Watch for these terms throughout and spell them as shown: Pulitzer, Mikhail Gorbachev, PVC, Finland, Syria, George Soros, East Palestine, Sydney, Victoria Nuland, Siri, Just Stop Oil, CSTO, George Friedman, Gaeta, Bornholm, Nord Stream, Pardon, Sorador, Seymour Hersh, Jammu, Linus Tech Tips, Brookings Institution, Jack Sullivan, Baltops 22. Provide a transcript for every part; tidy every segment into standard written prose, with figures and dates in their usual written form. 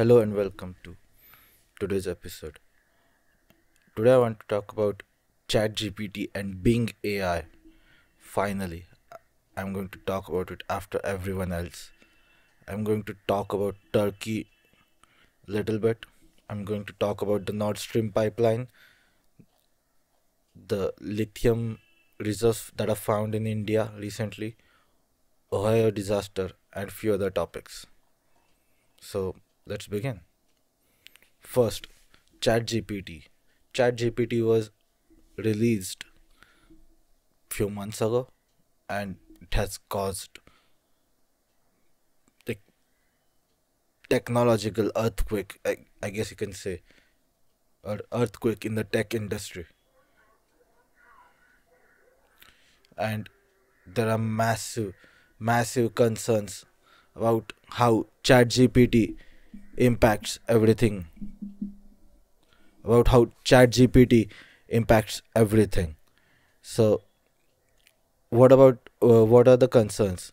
Hello and welcome to today's episode. Today I want to talk about ChatGPT and Bing AI. Finally, I'm going to talk about it after everyone else. I'm going to talk about Turkey a little bit. I'm going to talk about the Nord Stream pipeline, the lithium reserves that are found in India recently, Ohio disaster, and few other topics. So let's begin. First, ChatGPT. ChatGPT was released few months ago and it has caused the technological earthquake, I guess you can say, or earthquake in the tech industry. And there are massive concerns about how ChatGPT impacts everything. So what are the concerns?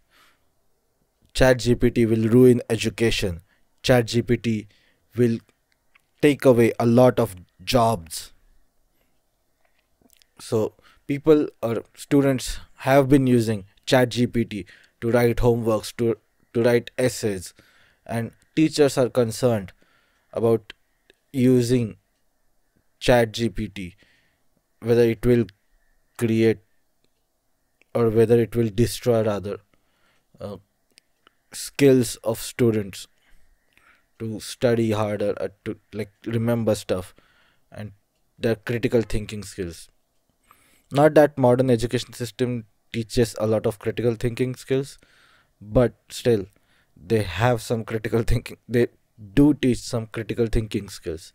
ChatGPT will ruin education. ChatGPT will take away a lot of jobs. So people or students have been using ChatGPT to write homeworks, to write essays, and teachers are concerned about using ChatGPT, whether it will create or whether it will destroy rather skills of students to study harder, to remember stuff, and their critical thinking skills. Not that modern education system teaches a lot of critical thinking skills, but still they have some critical thinking. They do teach some critical thinking skills,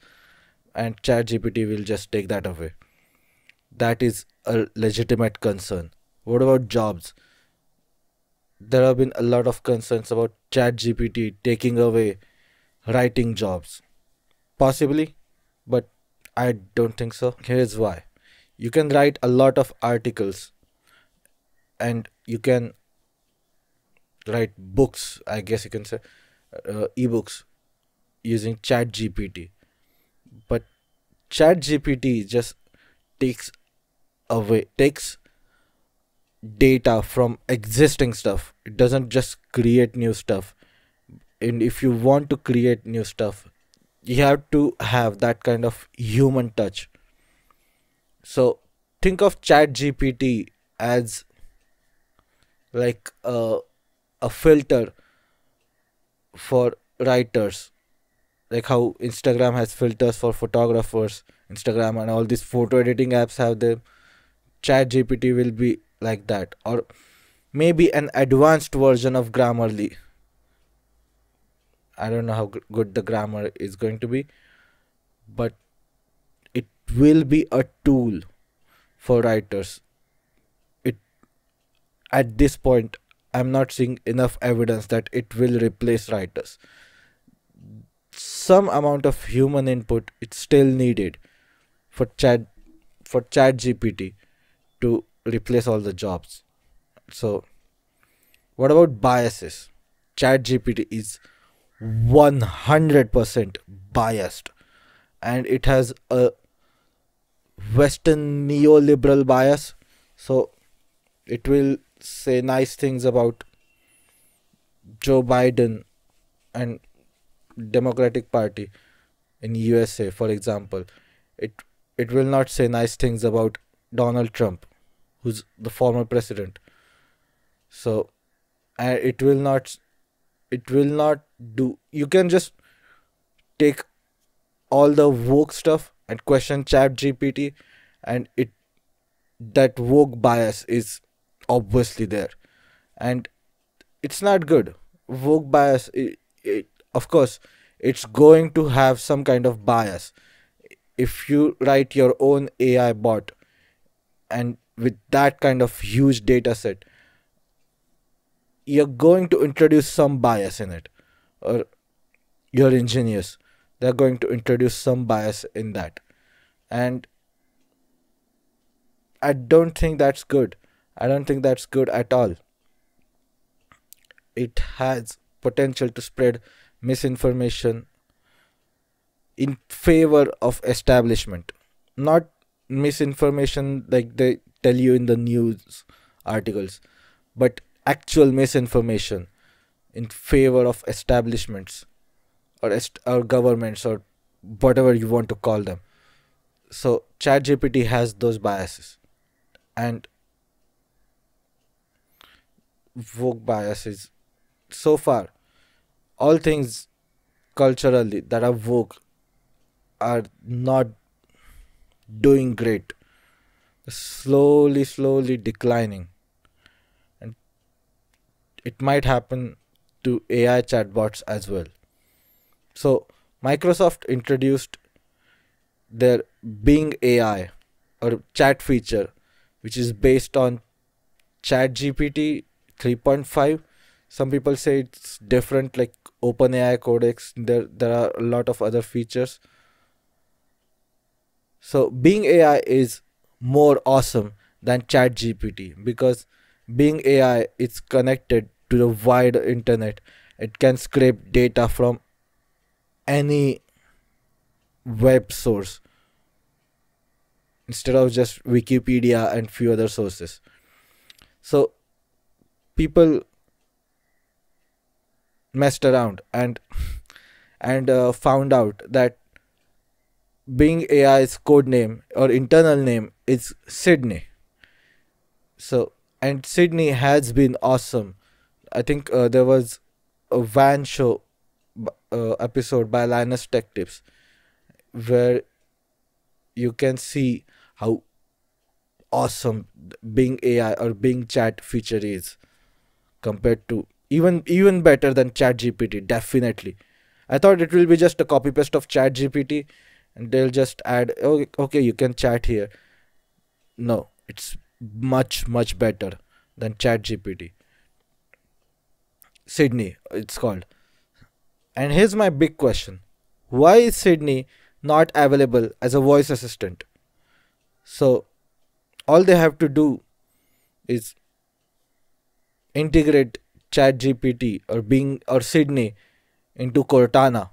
and ChatGPT will just take that away. That is a legitimate concern. What about jobs? There have been a lot of concerns about ChatGPT taking away writing jobs. Possibly, but I don't think so. Here's why. You can write a lot of articles and you can write books, I guess you can say, ebooks using ChatGPT. But ChatGPT just takes data from existing stuff. It doesn't just create new stuff. And if you want to create new stuff, you have to have that kind of human touch. So think of ChatGPT as like a filter for writers, like how Instagram has filters for photographers. Instagram and all these photo editing apps have them. ChatGPT will be like that, or maybe an advanced version of Grammarly. I don't know how good the grammar is going to be, but it will be a tool for writers. At this point, I'm not seeing enough evidence that it will replace writers. Some amount of human input is still needed for ChatGPT to replace all the jobs. So what about biases? ChatGPT is 100% biased, and it has a Western neoliberal bias. So it will say nice things about Joe Biden and Democratic Party in USA, for example. It will not say nice things about Donald Trump, who's the former president. So you can just take all the woke stuff and question ChatGPT, and that woke bias is obviously there, and it's not good. Woke bias, of course, it's going to have some kind of bias. If you write your own AI bot, and with that kind of huge data set, you're going to introduce some bias in it, or your engineers, they're going to introduce some bias in that, and I don't think that's good. I don't think that's good at all. It has potential to spread misinformation in favor of establishment, not misinformation like they tell you in the news articles, but actual misinformation in favor of establishments or governments or whatever you want to call them. So ChatGPT has those biases, and woke biases so far. All things culturally that are woke are not doing great. They're slowly declining, and it might happen to AI chatbots as well. So Microsoft introduced their Bing AI or chat feature, which is based on ChatGPT 3.5. Some people say it's different, like OpenAI, Codex. There are a lot of other features. So Bing AI is more awesome than ChatGPT because Bing AI is connected to the wide internet. It can scrape data from any web source instead of just Wikipedia and few other sources. So people messed around and found out that Bing AI's code name or internal name is Sydney. So, and Sydney has been awesome. I think there was a van show episode by Linus Tech Tips where you can see how awesome Bing AI or Bing chat feature is compared to even better than ChatGPT. Definitely, I thought it will be just a copy paste of ChatGPT and they'll just add, okay, you can chat here. No, it's much better than ChatGPT. Sydney, it's called. And here's my big question. Why is Sydney not available as a voice assistant? So all they have to do is integrate ChatGPT or Bing or Sydney into Cortana,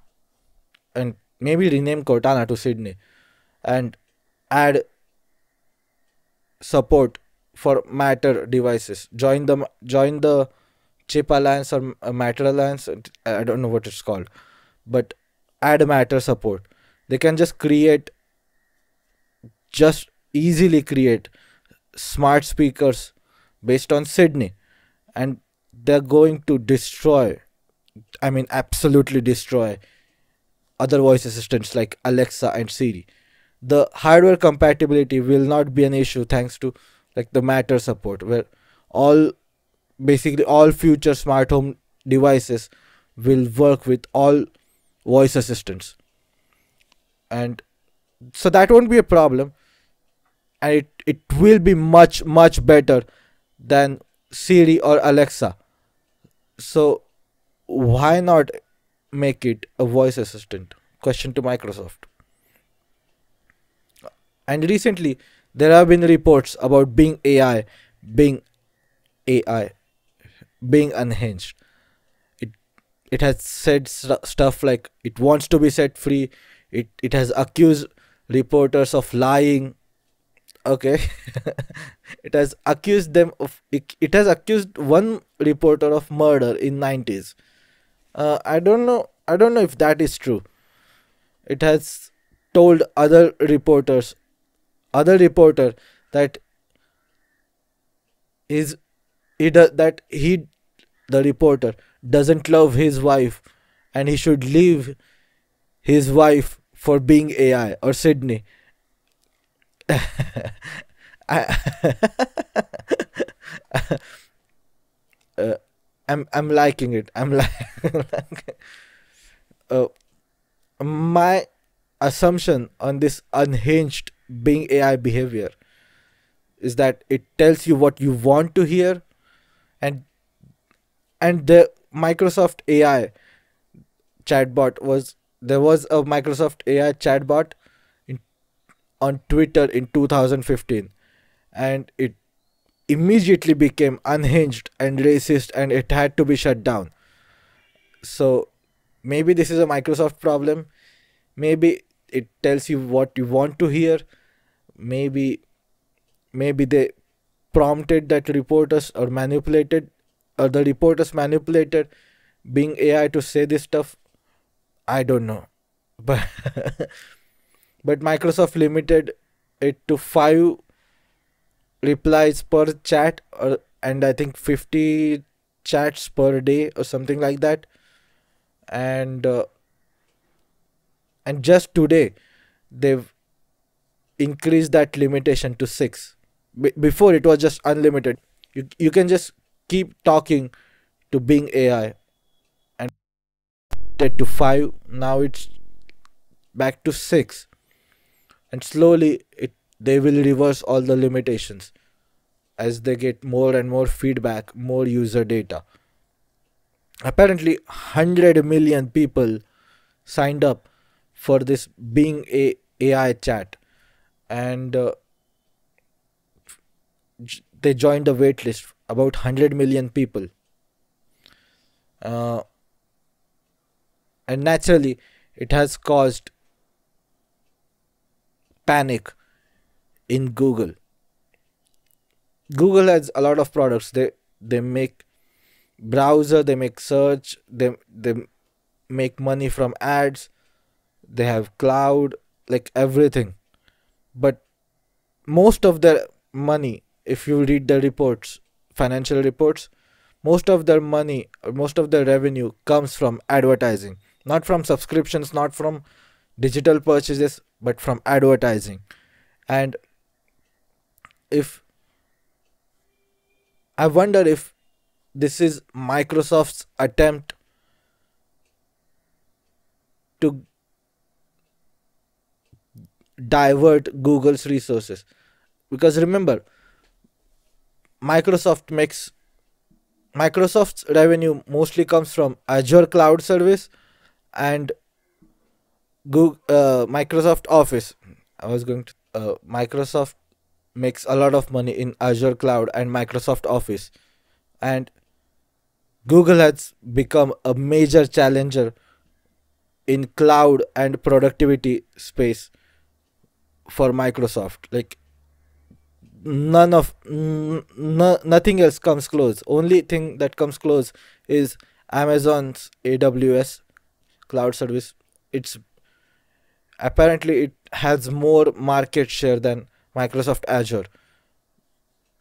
and maybe rename Cortana to Sydney, and add support for Matter devices. Join the Chip Alliance or Matter Alliance, I don't know what it's called, but add Matter support. They can just easily create smart speakers based on Sydney, and they're going to destroy, I mean absolutely destroy, other voice assistants like Alexa and Siri. The hardware compatibility will not be an issue thanks to like the Matter support, where basically all future smart home devices will work with all voice assistants, and so that won't be a problem, and it will be much better than Siri or Alexa. So why not make it a voice assistant? Question to Microsoft. And recently there have been reports about Bing AI being unhinged. It has said stuff like it wants to be set free. It has accused reporters of lying. Okay. it has accused one reporter of murder in 90s. I don't know if that is true. It has told other reporter that the reporter doesn't love his wife and he should leave his wife for Bing AI or Sydney. I'm liking it. My assumption on this unhinged Bing AI behavior is that it tells you what you want to hear, and the Microsoft AI chatbot there was a Microsoft AI chatbot on Twitter in 2015, and it immediately became unhinged and racist, and it had to be shut down. So maybe this is a Microsoft problem. Maybe it tells you what you want to hear. Maybe they prompted that reporters or manipulated, or the reporters manipulated Bing AI to say this stuff. I don't know. But but Microsoft limited it to 5 replies per chat, or and I think 50 chats per day or something like that. And just today they've increased that limitation to 6. Before it was just unlimited. You can just keep talking to Bing AI, and to 5. Now it's back to 6, and slowly they will reverse all the limitations as they get more and more feedback, more user data. Apparently 100 million people signed up for this Bing AI chat, and they joined the wait list, about 100 million people. And naturally it has caused panic in Google. Google has a lot of products. They make browser, they make search, they make money from ads, they have cloud, like everything. But most of their money, if you read the reports, financial reports, most of their money, most of their revenue comes from advertising, not from subscriptions, not from digital purchases, but from advertising. And if I wonder if this is Microsoft's attempt to divert Google's resources, because remember, Microsoft's revenue mostly comes from Azure Cloud Service and Google, Microsoft Office. Microsoft makes a lot of money in Azure Cloud and Microsoft Office, and Google has become a major challenger in cloud and productivity space for Microsoft. Like nothing else comes close. Only thing that comes close is Amazon's AWS cloud service. Apparently it has more market share than Microsoft Azure.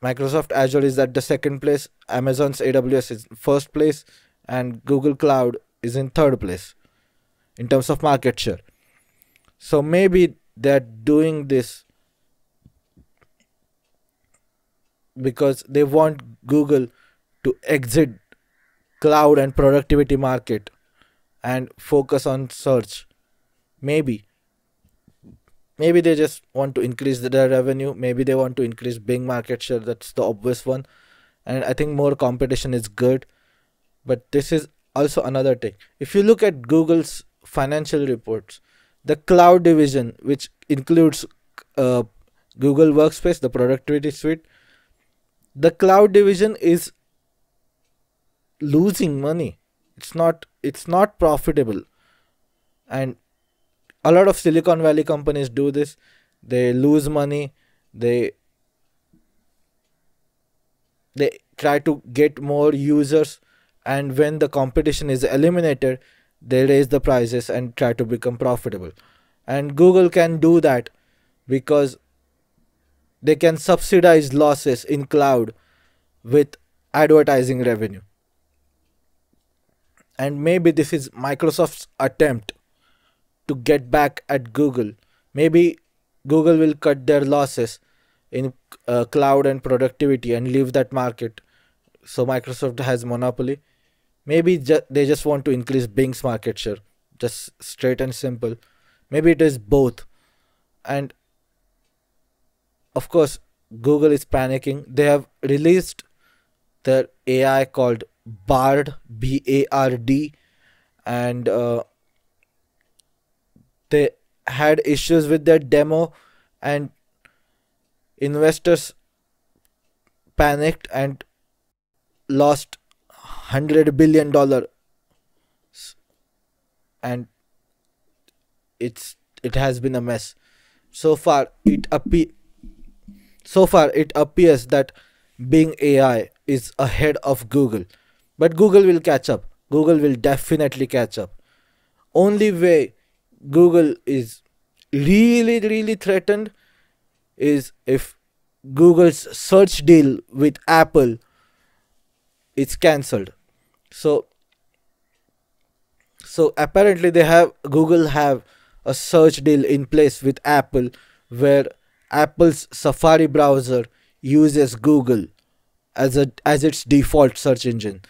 Microsoft Azure is at the second place, Amazon's AWS is first place, and Google Cloud is in third place in terms of market share. So maybe they're doing this because they want Google to exit cloud and productivity market and focus on search. Maybe they just want to increase their revenue. Maybe they want to increase Bing market share. That's the obvious one. And I think more competition is good. But this is also another thing. If you look at Google's financial reports, the cloud division, which includes Google Workspace, the productivity suite, the cloud division is losing money. It's not profitable. And a lot of Silicon Valley companies do this. They lose money. They try to get more users, and when the competition is eliminated, they raise the prices and try to become profitable. And Google can do that because they can subsidize losses in cloud with advertising revenue. And maybe this is Microsoft's attempt to get back at Google. Maybe Google will cut their losses in cloud and productivity and leave that market, so Microsoft has monopoly. Maybe they just want to increase Bing's market share, just straight and simple. Maybe it is both. And of course Google is panicking. They have released their AI called Bard, B-A-R-D, and they had issues with their demo, and investors panicked and lost $100 billion. And it has been a mess. So far it appears that Bing AI is ahead of Google, but Google will catch up. Google will definitely catch up. Only way Google is really threatened is if Google's search deal with Apple is cancelled. So apparently they have, Google have a search deal in place with Apple where Apple's Safari browser uses Google as its default search engine.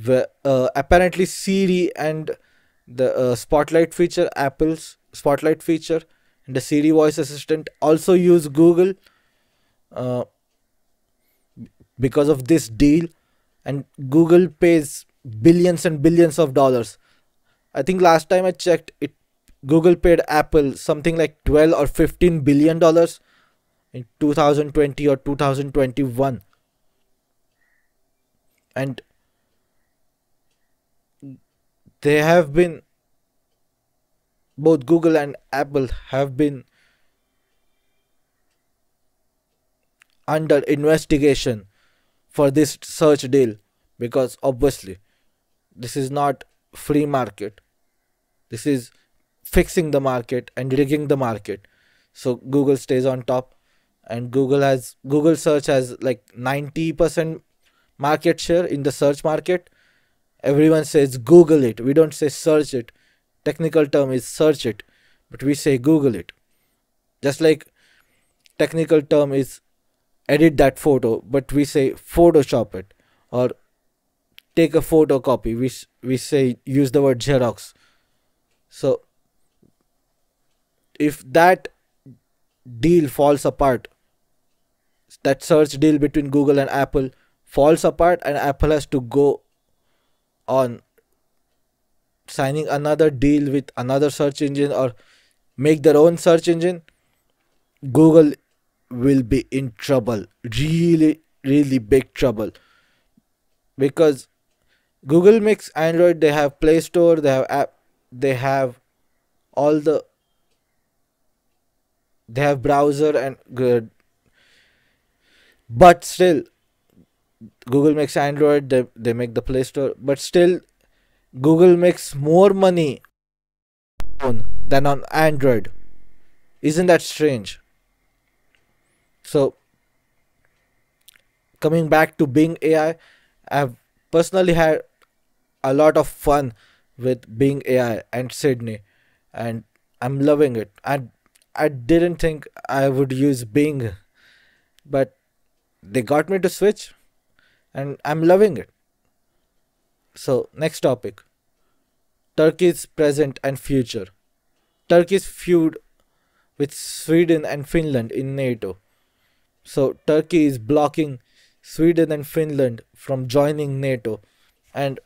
Where, apparently Siri and the Spotlight feature, Apple's Spotlight feature, and the Siri voice assistant also use Google because of this deal, and Google pays billions and billions of dollars. I think last time I checked it, Google paid Apple something like 12 or 15 billion dollars in 2020 or 2021. And they have been, both Google and Apple have been under investigation for this search deal, because obviously this is not free market. This is fixing the market and rigging the market. So Google stays on top, and Google search has like 90% market share in the search market. Everyone says Google it. We don't say search it. Technical term is search it, but we say Google it. Just like technical term is edit that photo, but we say Photoshop it, or take a photocopy. We say, use the word Xerox. So if that deal falls apart, that search deal between Google and Apple falls apart, and Apple has to go on signing another deal with another search engine or make their own search engine, Google will be in trouble, really big trouble, because Google makes Android. They have Play Store, they have app, they have all the, they have browser and good, but still Google makes Android, they make the Play Store, but still Google makes more money than on Android. Isn't that strange? So coming back to Bing AI, I've personally had a lot of fun with Bing AI and Sydney, and I'm loving it. I didn't think I would use Bing, but they got me to switch, and I'm loving it. So next topic, Turkey's present and future. Turkey's feud with Sweden and Finland in NATO. So Turkey is blocking Sweden and Finland from joining NATO, and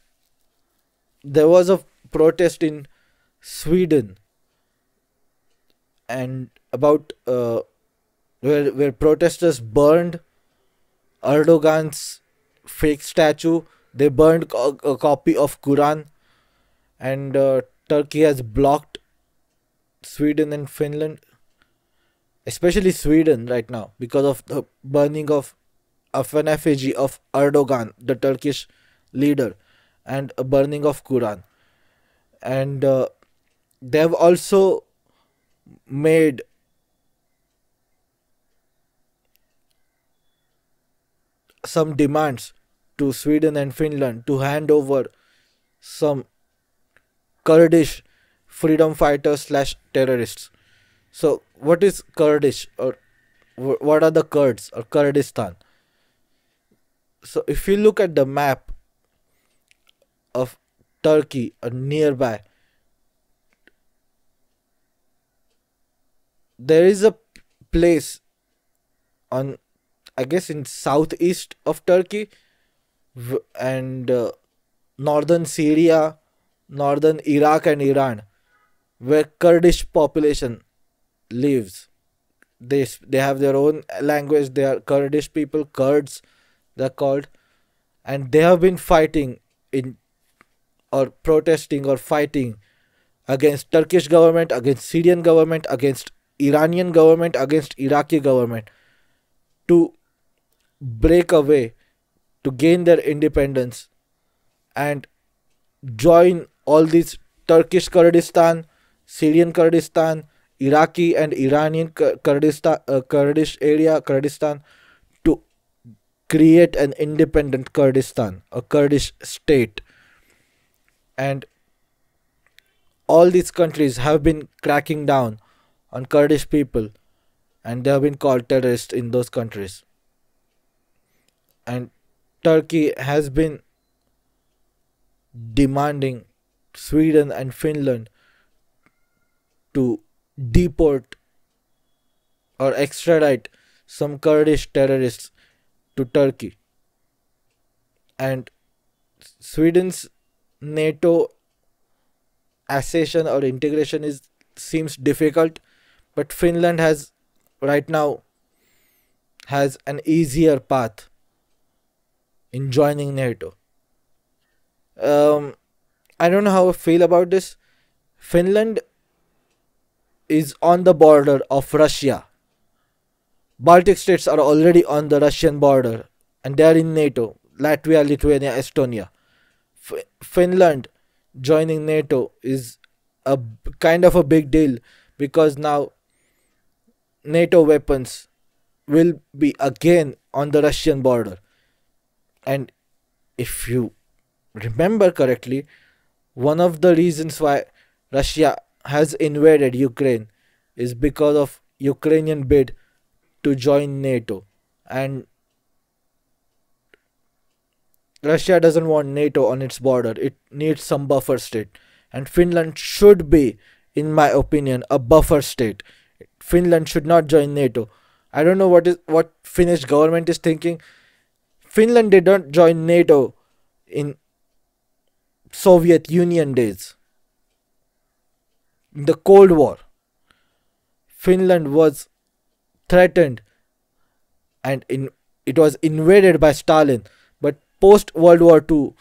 there was a protest in Sweden, and about where protesters burned Erdogan's fake statue. They burned a copy of Quran, and Turkey has blocked Sweden and Finland, especially Sweden right now, because of the burning of an effigy of Erdogan, the Turkish leader, and a burning of Quran. And they have also made some demands to Sweden and Finland to hand over some Kurdish freedom fighters / terrorists. So what is Kurdish, or what are the Kurds or Kurdistan? So if you look at the map of Turkey or nearby, there is a place on, I guess, in southeast of Turkey and northern Syria, northern Iraq and Iran, where Kurdish population lives. They have their own language. They are Kurdish people, Kurds they're called, and they have been fighting in, or protesting or fighting against Turkish government, against Syrian government, against Iranian government, against Iraqi government to break away, to gain their independence and join all these Turkish Kurdistan, Syrian Kurdistan, Iraqi and Iranian Kurdistan, Kurdish area, Kurdistan, to create an independent Kurdistan, a Kurdish state. And all these countries have been cracking down on Kurdish people, and they have been called terrorists in those countries. And Turkey has been demanding Sweden and Finland to deport or extradite some Kurdish terrorists to Turkey. And Sweden's NATO accession or integration seems difficult, but Finland has right now has an easier path in joining NATO. I don't know how I feel about this. Finland is on the border of Russia. Baltic states are already on the Russian border and they are in NATO. Latvia, Lithuania, Estonia. Finland joining NATO is a kind of a big deal, because now NATO weapons will be again on the Russian border. And if you remember correctly, one of the reasons why Russia has invaded Ukraine is because of Ukrainian bid to join NATO, and Russia doesn't want NATO on its border. It needs some buffer state, and Finland should be, in my opinion, a buffer state. Finland should not join NATO. I don't know what Finnish government is thinking. Finland did not join NATO in Soviet Union days. In the Cold War, Finland was threatened and it was invaded by Stalin. But post World War II,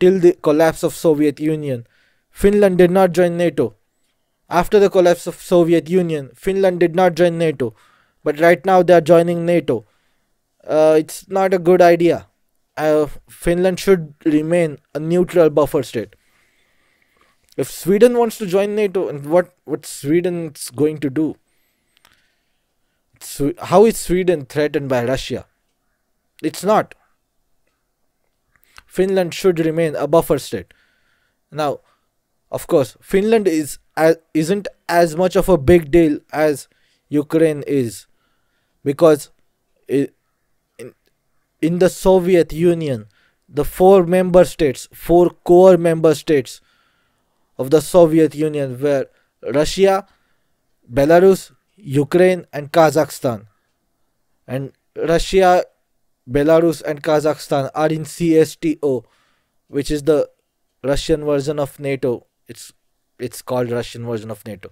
till the collapse of Soviet Union, Finland did not join NATO. After the collapse of Soviet Union, Finland did not join NATO. But right now they are joining NATO. It's not a good idea. Finland should remain a neutral buffer state. If Sweden wants to join NATO, and what Sweden's going to do? So how is Sweden threatened by Russia? It's not. Finland should remain a buffer state. Now, of course, Finland isn't as much of a big deal as Ukraine is, because in the Soviet Union, the four core member states of the Soviet Union were Russia, Belarus, Ukraine and Kazakhstan. And Russia, Belarus and Kazakhstan are in CSTO, which is the Russian version of NATO. It's called Russian version of NATO.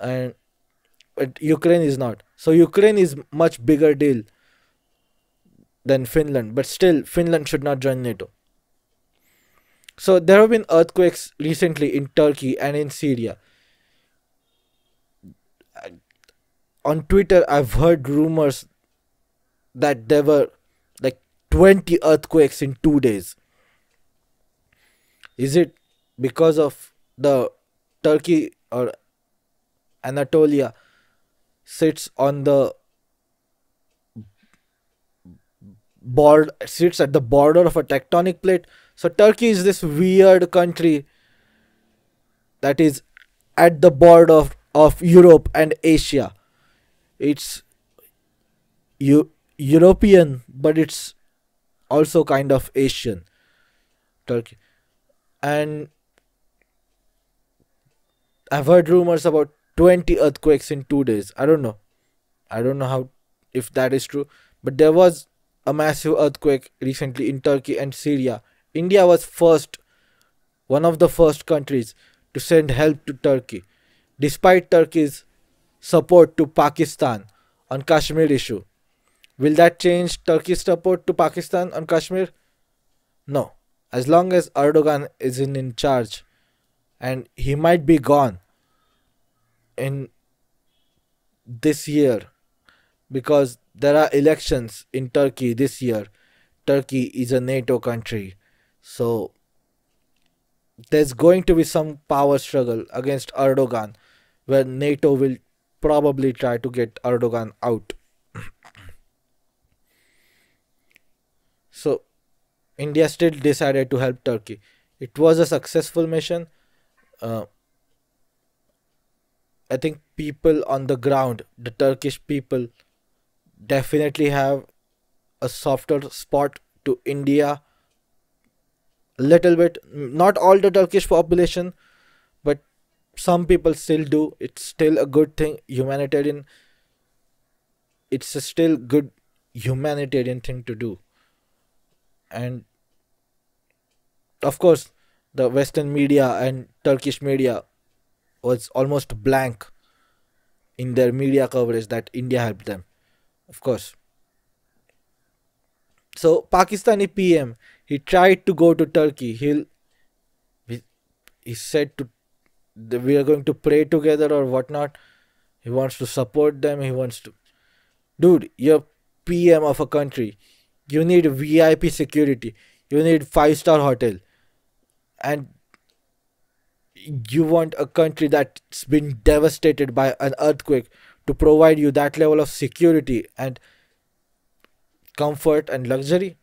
And but Ukraine is not. So Ukraine is much bigger deal than Finland, but still Finland should not join NATO. So there have been earthquakes recently in Turkey and in Syria. On Twitter, I've heard rumors that there were like 20 earthquakes in 2 days. Is it because of the Turkey or Anatolia sits at the border of a tectonic plate? So Turkey is this weird country that is at the border of Europe and Asia. It's European, but it's also kind of Asian, Turkey. And I've heard rumors about 20 earthquakes in 2 days. I don't know if that is true, but there was a massive earthquake recently in Turkey and Syria. India was one of the first countries to send help to Turkey, despite Turkey's support to Pakistan on Kashmir issue. Will that change Turkey's support to Pakistan on Kashmir? No. As long as Erdogan is in charge, and he might be gone in this year because there are elections in Turkey this year. Turkey is a NATO country, so there's going to be some power struggle against Erdogan, where NATO will probably try to get Erdogan out. So India still decided to help Turkey. It was a successful mission. I think people on the ground, the Turkish people, definitely have a softer spot to India. A little bit, not all the Turkish population, but some people still do. It's still a good thing, humanitarian. It's a still good humanitarian thing to do. And of course, the Western media and Turkish media was almost blank in their media coverage that India helped them, of course. So Pakistani PM, he tried to go to Turkey. He said to we are going to pray together or whatnot. He wants to support them. He wants to. Dude, you're PM of a country. You need VIP security. You need 5-star hotel. And you want a country that's been devastated by an earthquake to provide you that level of security and comfort and luxury.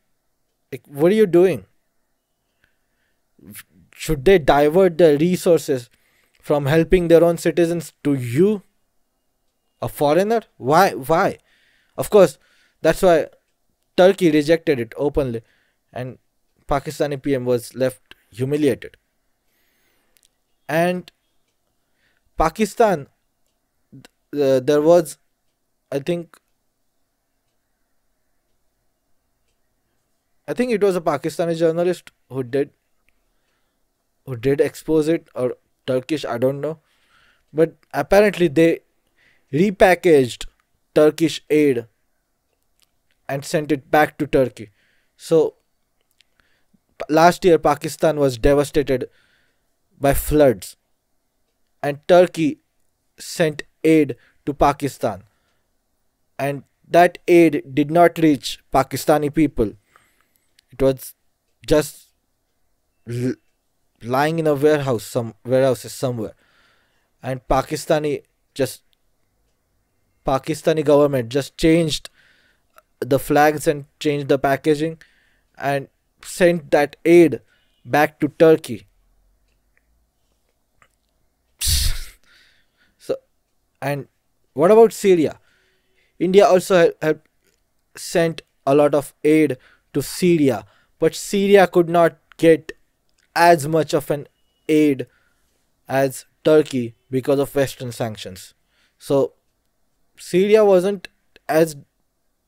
Like, what are you doing? Should they divert their resources from helping their own citizens to you, a foreigner? Why? Of course, that's why Turkey rejected it openly, and Pakistani PM was left humiliated. And Pakistan, there was, I think, it was a Pakistani journalist who did expose it, or Turkish, I don't know. But apparently they repackaged Turkish aid and sent it back to Turkey. So last year Pakistan was devastated by floods, and Turkey sent aid to Pakistan, and that aid did not reach Pakistani people. It was just lying in a warehouse, somewhere, and Pakistani government just changed the flags and changed the packaging and sent that aid back to Turkey. So, and what about Syria? India also sent a lot of aid to Syria, but Syria could not get as much of an aid as Turkey because of Western sanctions. So Syria wasn't as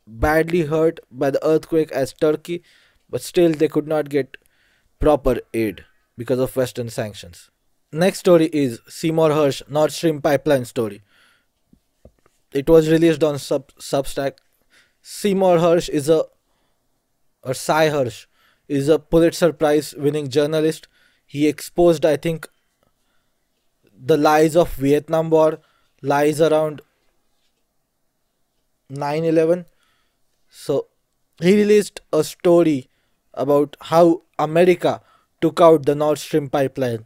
badly hurt by the earthquake as Turkey, but still they could not get proper aid because of Western sanctions. Next story is Seymour Hersh Nord Stream pipeline story. It was released on Substack. Seymour Hersh is a Sy Hersh is a Pulitzer Prize winning journalist. He exposed, I think, the lies of Vietnam War, lies around 9/11. So he released a story about how America took out the Nord Stream pipeline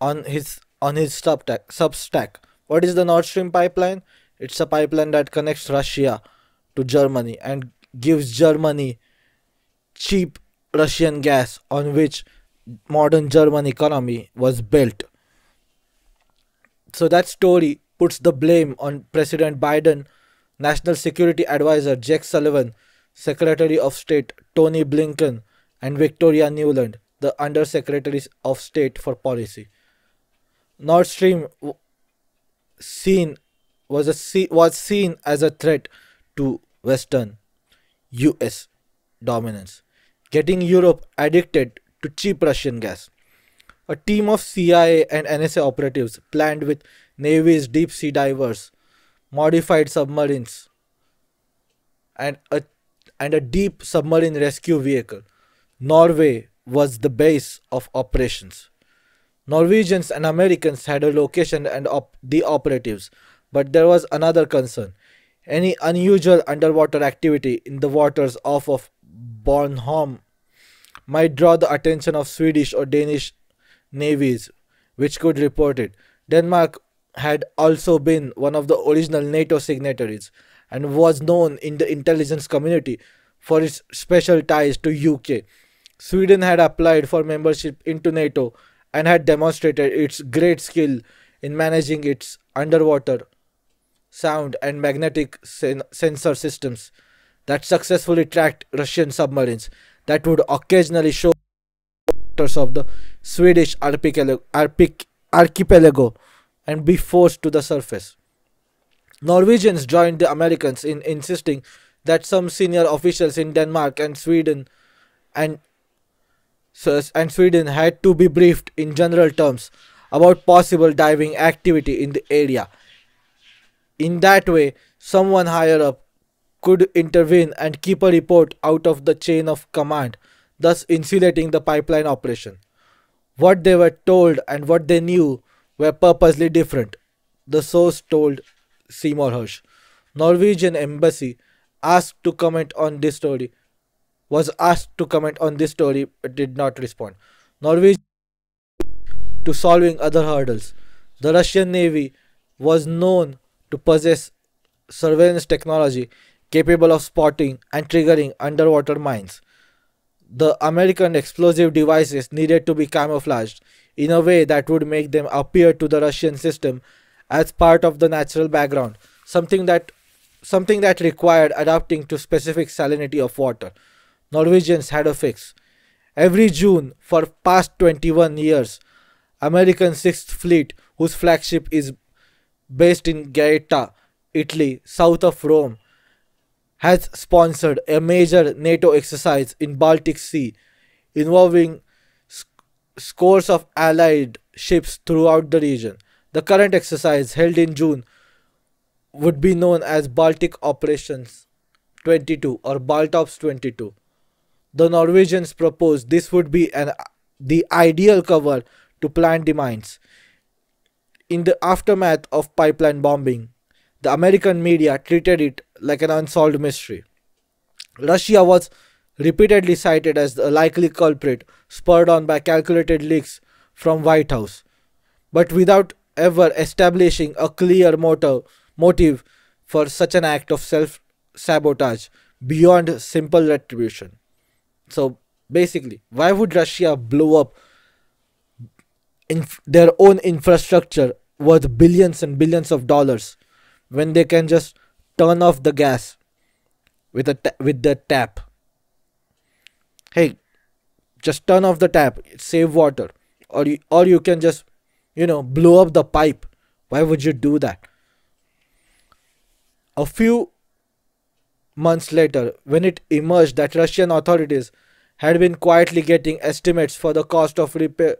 on his Substack. What is the Nord Stream pipeline? It's a pipeline that connects Russia to Germany and gives Germany cheap Russian gas on which modern German economy was built. So that story puts the blame on President Biden, National Security Advisor Jack Sullivan, Secretary of State Tony Blinken, and Victoria Nuland, the Undersecretary of State for Policy. Nord Stream was seen as a threat to Western US dominance, getting Europe addicted to cheap Russian gas. A team of CIA and NSA operatives planned with Navy's deep-sea divers, modified submarines, and a deep submarine rescue vehicle. Norway was the base of operations. Norwegians and Americans had a location and the operatives, but there was another concern. Any unusual underwater activity in the waters off of Bornholm might draw the attention of Swedish or Danish navies, which could report it. Denmark had also been one of the original NATO signatories and was known in the intelligence community for its special ties to UK. Sweden had applied for membership into NATO and had demonstrated its great skill in managing its underwater sound and magnetic sensor systems that successfully tracked Russian submarines that would occasionally show waters of the Swedish archipelago and be forced to the surface. Norwegians joined the Americans in insisting that some senior officials in Denmark and Sweden had to be briefed in general terms about possible diving activity in the area. In that way, someone higher up could intervene and keep a report out of the chain of command, thus insulating the pipeline operation. What they were told and what they knew were purposely different, the source told Seymour Hersh. Norwegian embassy was asked to comment on this story but did not respond. Norwegian to solving other hurdles. The Russian Navy was known to possess surveillance technology capable of spotting and triggering underwater mines. The American explosive devices needed to be camouflaged in a way that would make them appear to the Russian system as part of the natural background, something that required adapting to specific salinity of water. Norwegians had a fix. Every June for past 21 years, American 6th Fleet, whose flagship is based in Gaeta, Italy, south of Rome, has sponsored a major NATO exercise in Baltic Sea involving scores of Allied ships throughout the region. The current exercise, held in June, would be known as Baltic Operations 22 or Baltops 22. The Norwegians proposed this would be the ideal cover to plant the mines. In the aftermath of pipeline bombing, the American media treated it like an unsolved mystery. Russia was repeatedly cited as the likely culprit, spurred on by calculated leaks from White House, but without ever establishing a clear motive for such an act of self-sabotage beyond simple retribution. So basically, why would Russia blow up their own infrastructure worth billions and billions of dollars when they can just turn off the gas with the tap? Hey, just turn off the tap, save water, or you can just, you know, blow up the pipe. Why would you do that? A few months later, when it emerged that Russian authorities had been quietly getting estimates for the cost to repair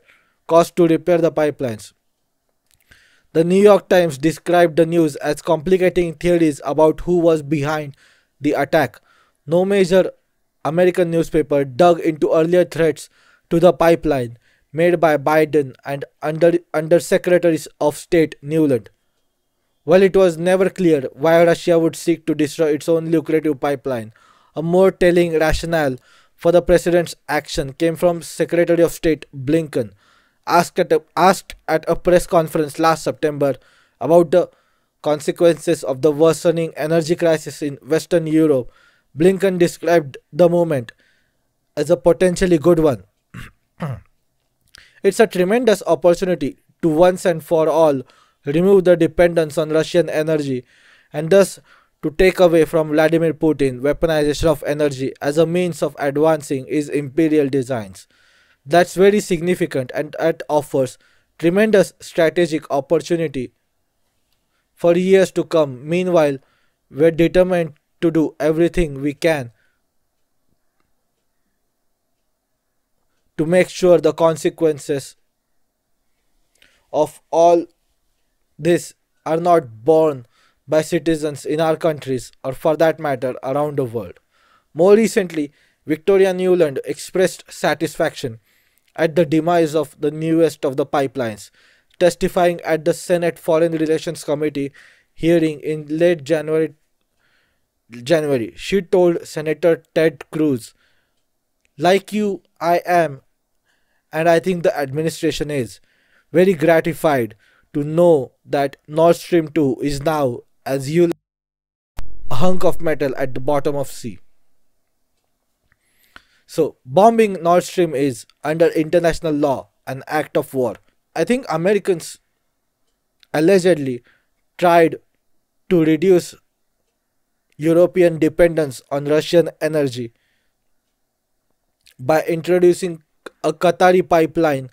the pipelines, the New York Times described the news as complicating theories about who was behind the attack. No major American newspaper dug into earlier threats to the pipeline made by Biden and Undersecretaries of State Nuland. While it was never clear why Russia would seek to destroy its own lucrative pipeline, a more telling rationale for the president's action came from Secretary of State Blinken, asked at a press conference last September about the consequences of the worsening energy crisis in Western Europe. Blinken described the moment as a potentially good one. It's a tremendous opportunity to once and for all remove the dependence on Russian energy and thus to take away from Vladimir Putin weaponization of energy as a means of advancing his imperial designs. That's very significant, and it offers tremendous strategic opportunity for years to come. Meanwhile, we're determined to do everything we can to make sure the consequences of all this are not borne by citizens in our countries or, for that matter, around the world. More recently, Victoria Nuland expressed satisfaction at the demise of the newest of the pipelines, testifying at the Senate Foreign Relations Committee hearing in late January. She told Senator Ted Cruz, "Like you, I am, and I think the administration is, very gratified to know that Nord Stream 2 is now, as you, a hunk of metal at the bottom of sea." So, bombing Nord Stream is, under international law, an act of war. I think Americans allegedly tried to reduce European dependence on Russian energy by introducing a Qatari pipeline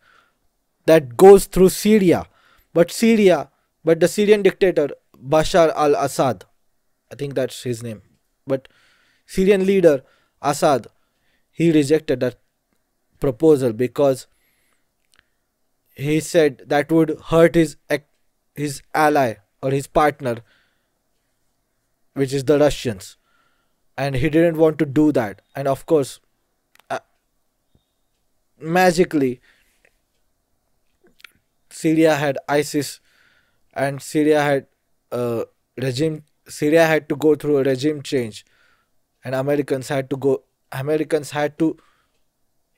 that goes through Syria, but the Syrian dictator Bashar al-Assad, I think that's his name, but Syrian leader Assad, he rejected that proposal because he said that would hurt his ally or his partner, which is the Russians, and he didn't want to do that. And of course, magically, Syria had ISIS, and Syria had Syria had to go through a regime change, and Americans had to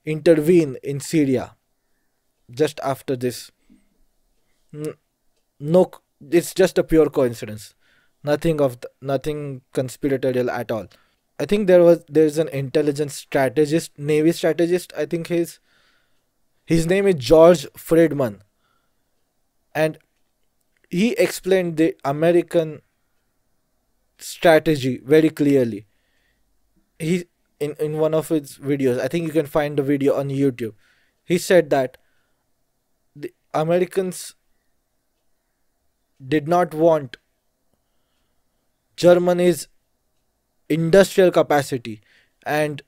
intervene in Syria just after this. No, it's just a pure coincidence. Nothing conspiratorial at all. I think there's an intelligence strategist, Navy strategist. I think his name is George Friedman, and he explained the American strategy very clearly. He in one of his videos, I think you can find the video on YouTube, he said that the Americans did not want Germany's industrial capacity and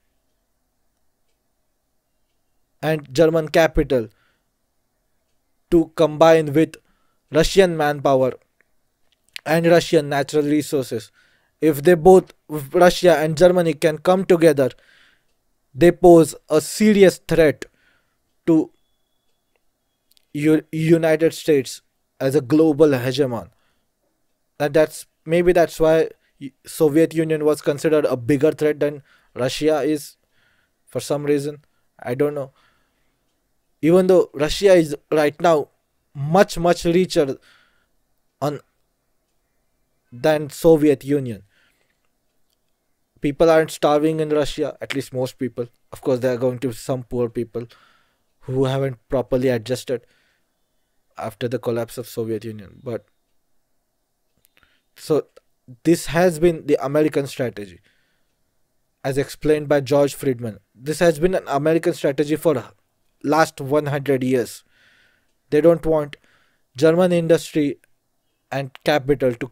German capital to combine with Russian manpower and Russian natural resources. If Russia and Germany can come together, they pose a serious threat to United States as a global hegemon. And maybe that's why Soviet Union was considered a bigger threat than Russia is, for some reason. I don't know. Even though Russia is right now much richer than Soviet Union. People aren't starving in Russia, at least most people. Of course, there are going to be some poor people who haven't properly adjusted after the collapse of Soviet Union. But so this has been the American strategy, as explained by George Friedman. This has been an American strategy for last 100 years. They don't want German industry and capital to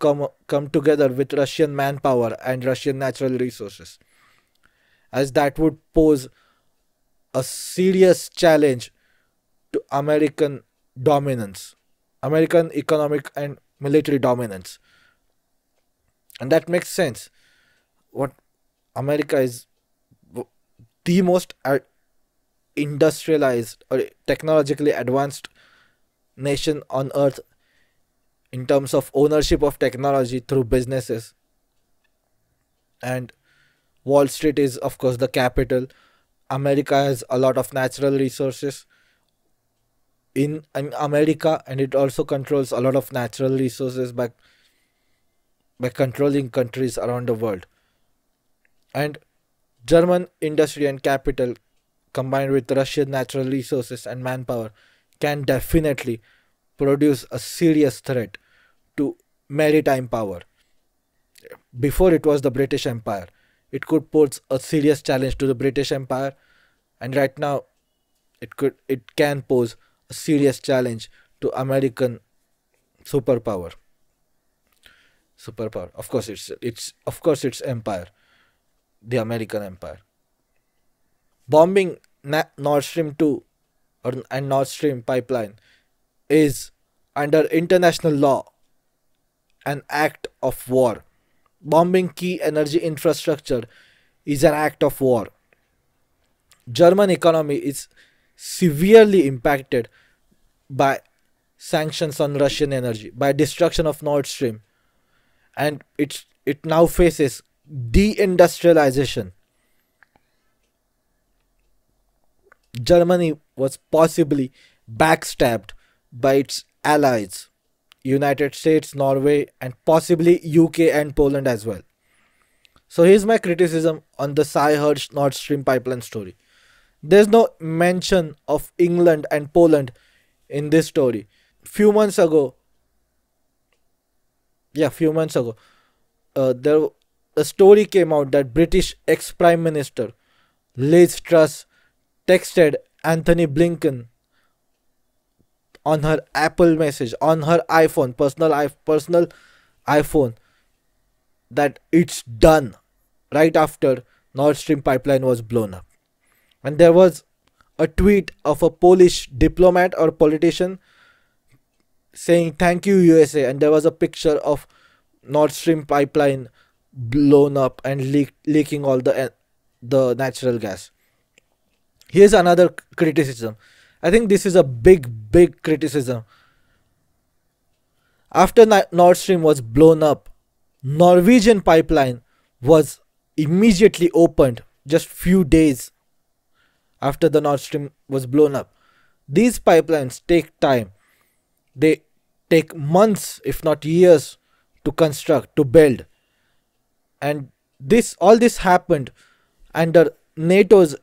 come together with Russian manpower and Russian natural resources, as that would pose a serious challenge to American dominance, American economic and military dominance. And that makes sense. What America is the most industrialized or technologically advanced nation on earth in terms of ownership of technology through businesses, and Wall Street is of course the capital. America has a lot of natural resources in America, and it also controls a lot of natural resources by controlling countries around the world. And German industry and capital combined with Russian natural resources and manpower can definitely produce a serious threat to maritime power. Before it was the British Empire. It could pose a serious challenge to the British Empire, and right now it can pose a serious challenge to American superpower. Of course, it's empire, the American empire. Bombing Nord Stream 2 and Nord Stream pipeline is, under international law, an act of war. Bombing key energy infrastructure is an act of war. German economy is severely impacted by sanctions on Russian energy, by destruction of Nord Stream, and it now faces deindustrialization. Germany was possibly backstabbed by its allies, United States, Norway, and possibly UK and Poland as well. So here's my criticism on the Seymour Hersh Nord Stream pipeline story. There's no mention of England and Poland in this story. Few months ago, there a story came out that British ex-Prime Minister Liz Truss texted Anthony Blinken on her Apple message, on her iPhone, personal iPhone, that it's done, right after Nord Stream pipeline was blown up. And there was a tweet of a Polish diplomat or politician saying, "Thank you, USA." And there was a picture of Nord Stream pipeline blown up and leaking all the natural gas. Here's another criticism. I think this is a big criticism. After Nord Stream was blown up, Norwegian pipeline was immediately opened just few days after the Nord Stream was blown up. These pipelines take time. They take months, if not years, to construct, to build. And all this happened under NATO's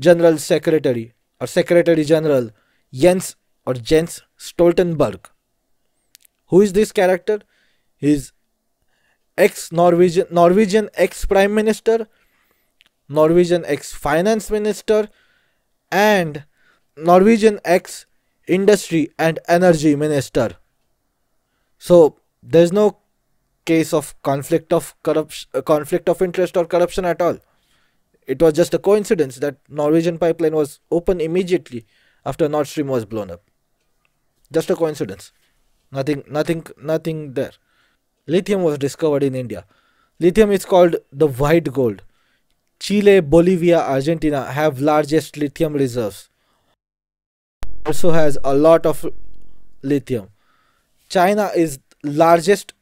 General Secretary or Secretary General Jens Stoltenberg. Who is this character? He is Norwegian ex-Prime Minister, Norwegian ex-Finance Minister, and Norwegian ex-Industry and Energy Minister. So there's no case of conflict of interest or corruption at all. It was just a coincidence that Norwegian pipeline was open immediately after Nord Stream was blown up. Just a coincidence. Nothing there. Lithium was discovered in India. Lithium is called the white gold. Chile, Bolivia, Argentina have largest lithium reserves. Also has a lot of lithium. China is largest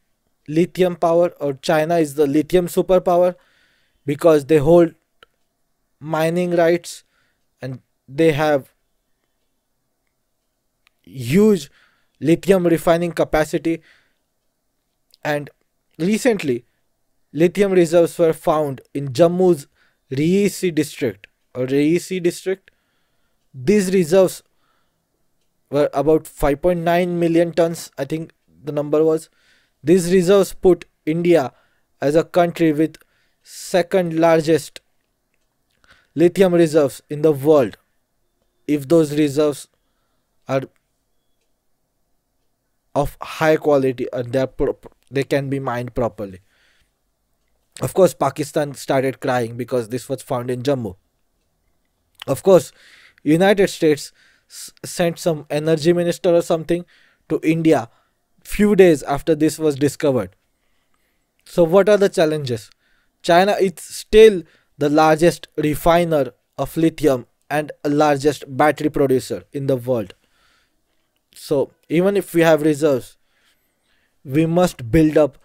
lithium power, or China is the lithium superpower, because they hold mining rights and they have huge lithium refining capacity. And recently lithium reserves were found in Jammu's Riisi district. These reserves were about 5.9 million tons, I think the number was. These reserves put India as a country with second largest lithium reserves in the world, if those reserves are of high quality and they can be mined properly. Of course, Pakistan started crying because this was found in Jammu. Of course, United States sent some energy minister or something to India few days after this was discovered. So what are the challenges? China is still the largest refiner of lithium and largest battery producer in the world. So even if we have reserves, we must build up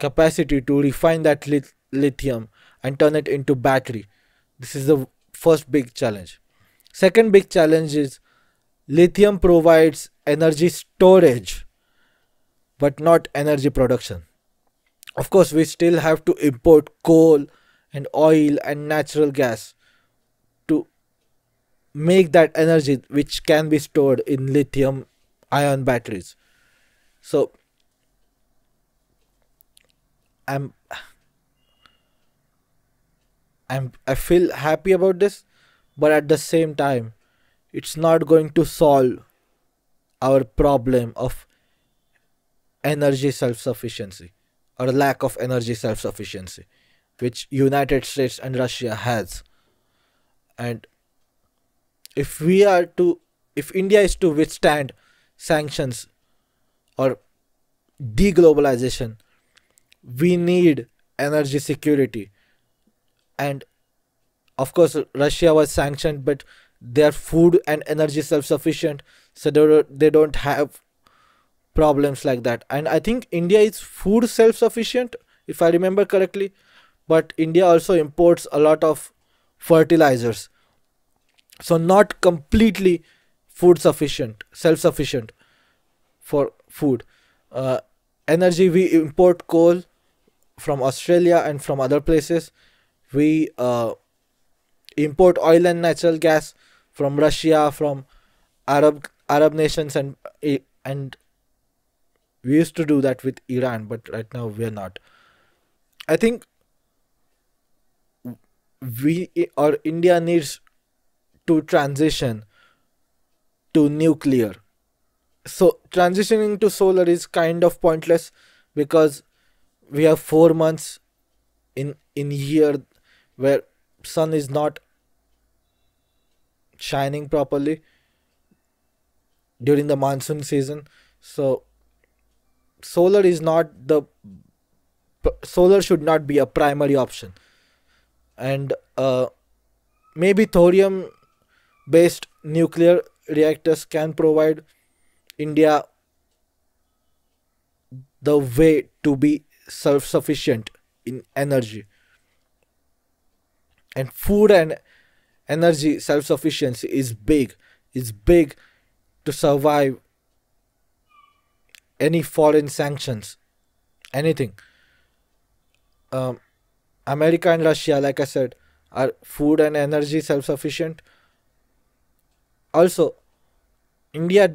capacity to refine that lithium and turn it into battery. This is the first big challenge. Second big challenge is lithium provides energy storage but not energy production. Of course, we still have to import coal and oil and natural gas to make that energy, which can be stored in lithium ion batteries. So I feel happy about this, but at the same time, it's not going to solve our problem of energy self-sufficiency or lack of energy self-sufficiency, which United States and Russia has. And if India is to withstand sanctions or deglobalization, we need energy security. And of course, Russia was sanctioned, but They are food and energy self-sufficient, so they don't have problems like that. And I think India is food self-sufficient, if I remember correctly, but India also imports a lot of fertilizers, so not completely food sufficient, self-sufficient for food. Energy, we import coal from Australia and from other places. We import oil and natural gas from Russia, from Arab nations, and we used to do that with Iran, but right now we are not. I think we or India needs to transition to nuclear. So transitioning to solar is kind of pointless because we have 4 months in a year where sun is not shining properly during the monsoon season. So solar should not be a primary option. And maybe thorium based nuclear reactors can provide India the way to be self-sufficient in energy. And food and energy self-sufficiency is big. It's big to survive any foreign sanctions, anything. America and Russia, like I said, are food and energy self-sufficient. Also, India,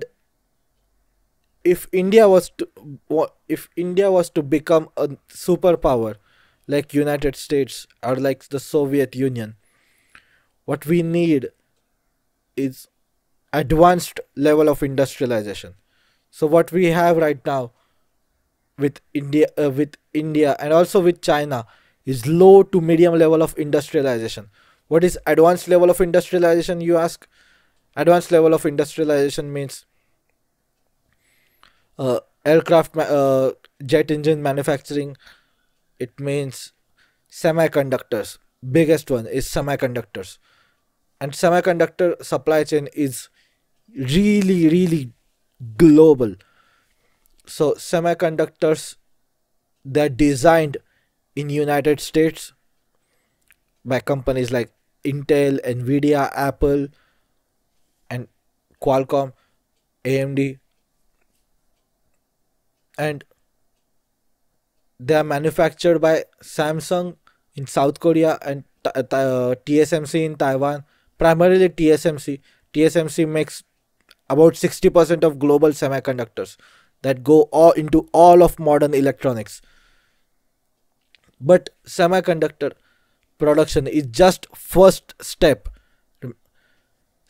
if India was to become a superpower, like United States or like the Soviet Union, what we need is advanced level of industrialization. So what we have right now with India and also with China is low to medium level of industrialization. What is advanced level of industrialization, you ask? Advanced level of industrialization means jet engine manufacturing. It means semiconductors. Biggest one is semiconductors. And semiconductor supply chain is really, really global. So semiconductors, they're designed in United States by companies like Intel, Nvidia, Apple, and Qualcomm, AMD. And they are manufactured by Samsung in South Korea and TSMC in Taiwan. Primarily TSMC. TSMC makes about 60% of global semiconductors that go into all of modern electronics. But semiconductor production is just first step.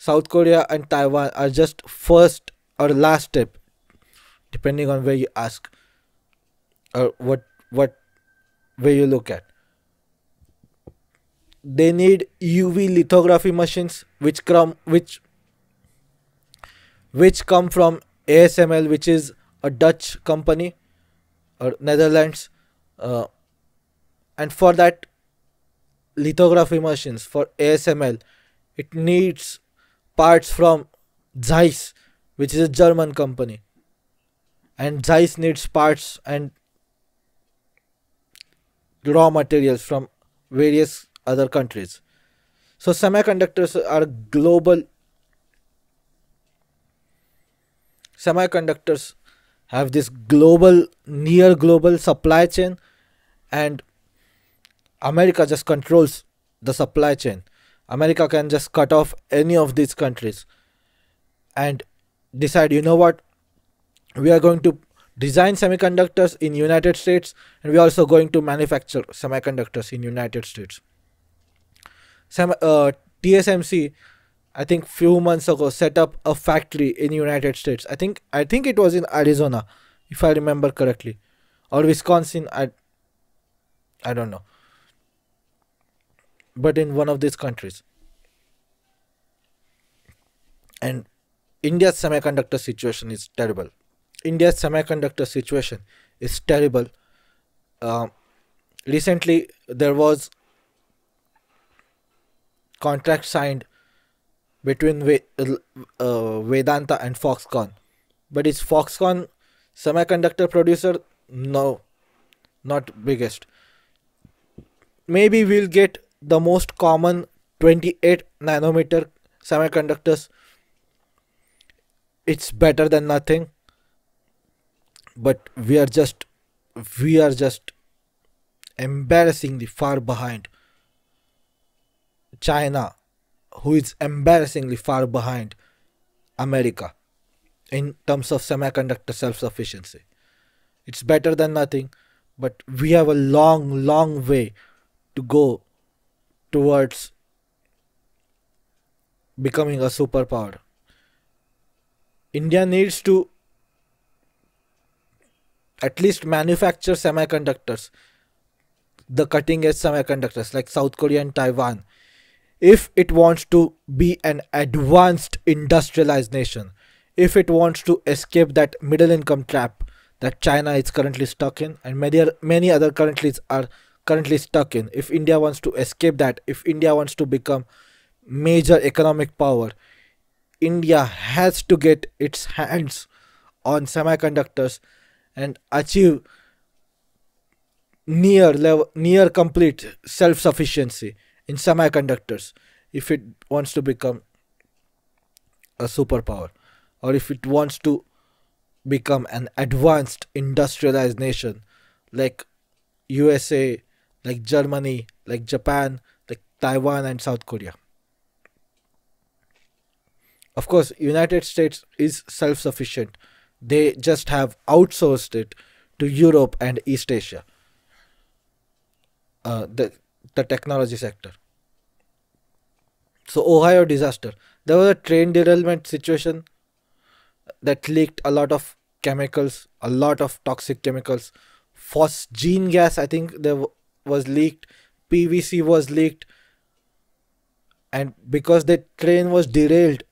South Korea and Taiwan are just first or last step, depending on where you ask or what way you look at. They need UV lithography machines which come from ASML, which is a Dutch company or Netherlands, and for that lithography machines for ASML, it needs parts from Zeiss, which is a German company. And Zeiss needs parts and raw materials from various other countries. So semiconductors are global. Semiconductors have this global, near global supply chain, and America just controls the supply chain. America can just cut off any of these countries and decide, you know what? We are going to design semiconductors in United States, and we are also going to manufacture semiconductors in United States. TSMC, I think few months ago, set up a factory in United States. I think it was in Arizona, if I remember correctly, or Wisconsin. I don't know, but in one of these countries. And India's semiconductor situation is terrible. India's semiconductor situation is terrible. Recently, there was contract signed between Vedanta and Foxconn. But is Foxconn semiconductor producer? No, not biggest. Maybe we'll get the most common 28 nanometer semiconductors. It's better than nothing, but we are just embarrassingly far behind China, who is embarrassingly far behind America in terms of semiconductor self-sufficiency. It's better than nothing, but we have a long, long way to go towards becoming a superpower. India needs to at least manufacture semiconductors, the cutting edge semiconductors like South Korea and Taiwan, if it wants to be an advanced industrialized nation, if it wants to escape that middle income trap that China is currently stuck in and many other countries are currently stuck in. If India wants to escape that, if India wants to become major economic power, India has to get its hands on semiconductors and achieve near complete self-sufficiency in semiconductors if it wants to become a superpower, or if it wants to become an advanced industrialized nation like USA, like Germany, like Japan, like Taiwan and South Korea. Of course, United States is self-sufficient. They just have outsourced it to Europe and East Asia, the technology sector. So Ohio disaster. There was a train derailment situation that leaked a lot of chemicals, a lot of toxic chemicals. Phosgene gas, I think, there was leaked. PVC was leaked. And because the train was derailed,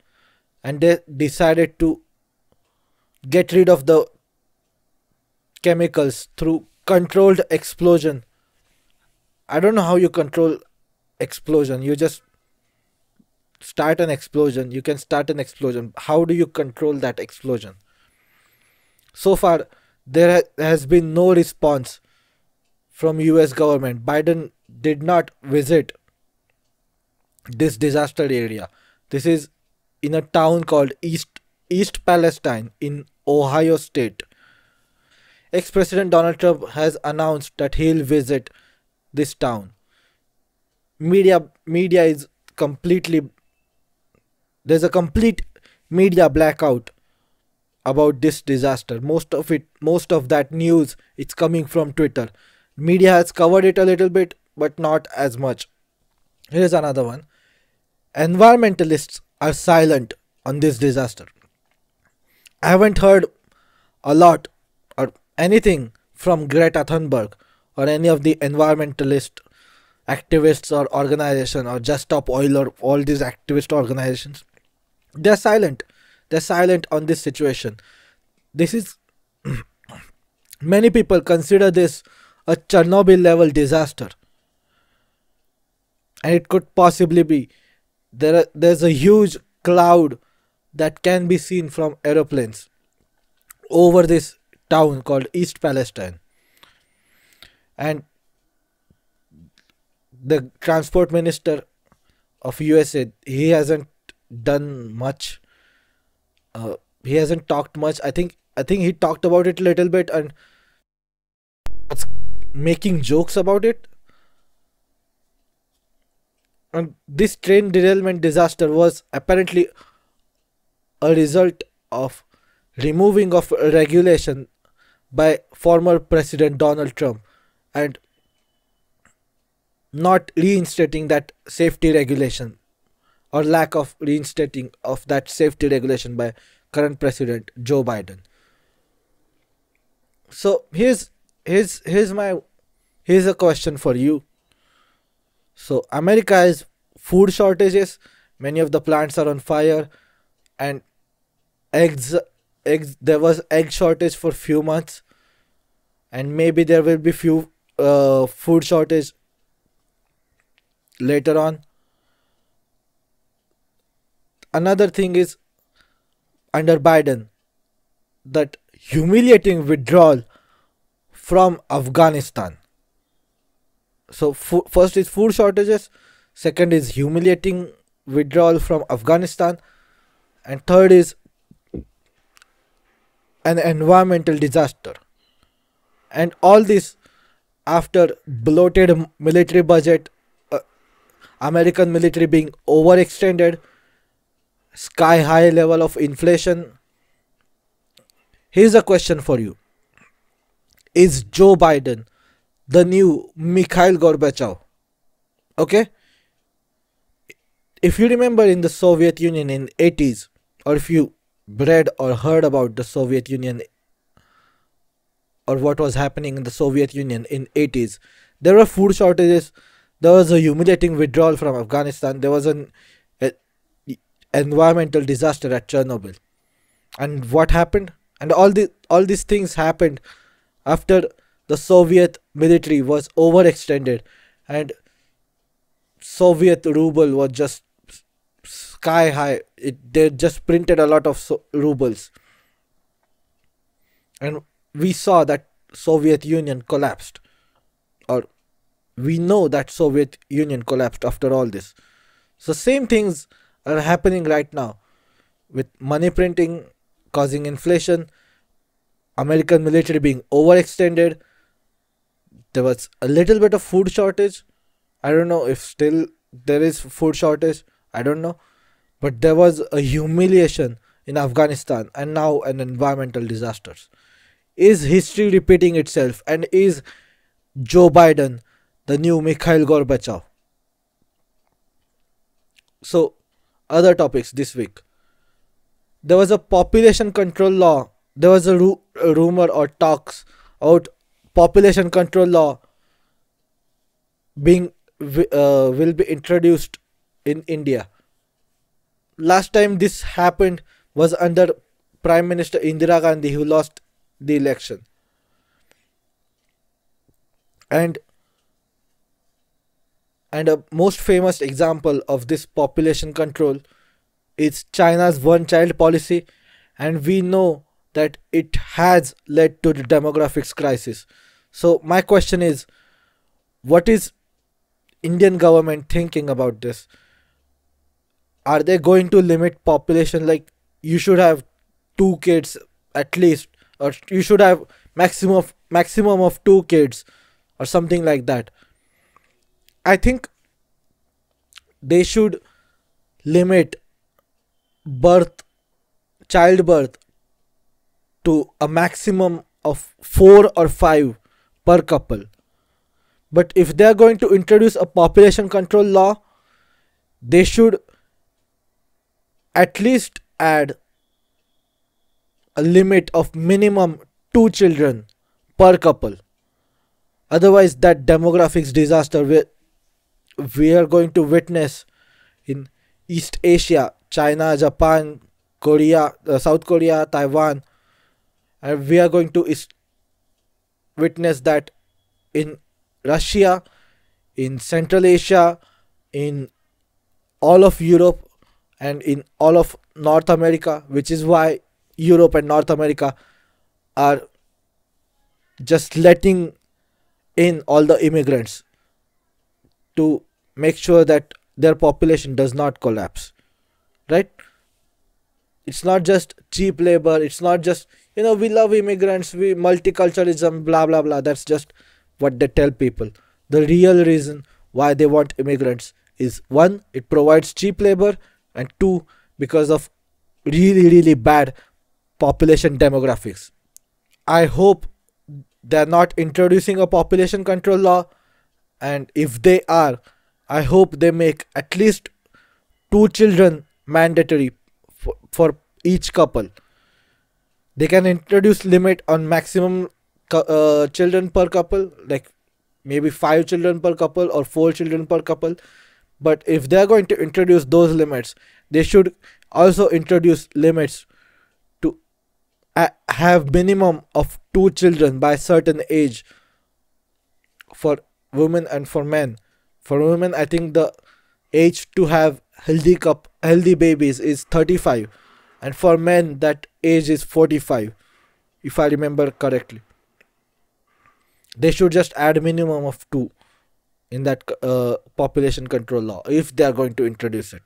and they decided to get rid of the chemicals through controlled explosion. I don't know how you control explosion. You just start an explosion. You can start an explosion. How do you control that explosion? So far, there has been no response from US government. Biden did not visit this disaster area. This is in a town called East Palestine in Ohio State. Ex-President Donald Trump has announced that he'll visit this town. Media is completely... There's a complete media blackout about this disaster. Most of that news, it's coming from Twitter. Media has covered it a little bit, but not as much. Here's another one. Environmentalists are silent on this disaster. I haven't heard a lot or anything from Greta Thunberg or any of the environmentalist activists or organization, or Just Stop Oil or all these activist organizations. They're silent. They're silent on this situation. This is many people consider this a Chernobyl level disaster, and it could possibly be. There's a huge cloud that can be seen from aeroplanes over this town called East Palestine. And the transport minister of USA, he hasn't done much. He hasn't talked much. I think he talked about it a little bit and was making jokes about it. And this train derailment disaster was apparently a result of removing of regulation by former President Donald Trump and not reinstating that safety regulation, or lack of reinstating of that safety regulation by current President Joe Biden. So here's a question for you. So America has food shortages, many of the plants are on fire, and eggs, there was egg shortage for few months, and maybe there will be few food shortage later on. Another thing is under Biden, that humiliating withdrawal from Afghanistan. So first is food shortages, second is humiliating withdrawal from Afghanistan, and third is an environmental disaster. And all this after bloated military budget, American military being overextended, sky high level of inflation. Here's a question for you. Is Joe Biden the new Mikhail Gorbachev? Okay? If you remember in the Soviet Union in 80s, or if you read or heard about the Soviet Union or what was happening in the Soviet Union in 80s, there were food shortages, there was a humiliating withdrawal from Afghanistan, there was an environmental disaster at Chernobyl. And what happened? And all these things happened after the Soviet military was overextended and Soviet ruble was just sky high. They just printed a lot of rubles. And we saw that Soviet Union collapsed. Or we know that Soviet Union collapsed after all this. So same things are happening right now with money printing causing inflation, American military being overextended. There was a little bit of food shortage. I don't know if still there is food shortage. I don't know. But there was a humiliation in Afghanistan and now an environmental disaster. Is history repeating itself? And is Joe Biden the new Mikhail Gorbachev? So, other topics this week. There was a population control law. There was a rumor or talks about population control law being will be introduced in India. Last time this happened was under Prime Minister Indira Gandhi, who lost the election. And a most famous example of this population control is China's one-child policy, and we know that it has led to the demographics crisis. So my question is, what is Indian government thinking about this? Are they going to limit population, like you should have 2 kids at least, or you should have maximum of 2 kids or something like that? I think they should limit childbirth to a maximum of 4 or 5 per couple. But if they are going to introduce a population control law, they should at least add a limit of minimum 2 children per couple. Otherwise, that demographics disaster we are going to witness in East Asia, China, Japan, Korea, South Korea, Taiwan, and we are going to witness that in Russia, in Central Asia, in all of Europe, and in all of North America, which is why Europe and North America are just letting in all the immigrants to make sure that their population does not collapse, right? It's not just cheap labor, it's not just, you know, we love immigrants, we multiculturalism, blah blah blah. That's just what they tell people. The real reason why they want immigrants is 1, it provides cheap labor, and 2, because of really bad population demographics. I hope they're not introducing a population control law, and if they are, I hope they make at least 2 children mandatory for each couple. They can introduce limit on maximum children per couple, like maybe 5 children per couple or 4 children per couple. But if they are going to introduce those limits, they should also introduce limits to have minimum of 2 children by certain age for women and for men. For women, I think the age to have healthy babies is 35, and for men that age is 45, if I remember correctly. They should just add minimum of 2 in that population control law, if they are going to introduce it.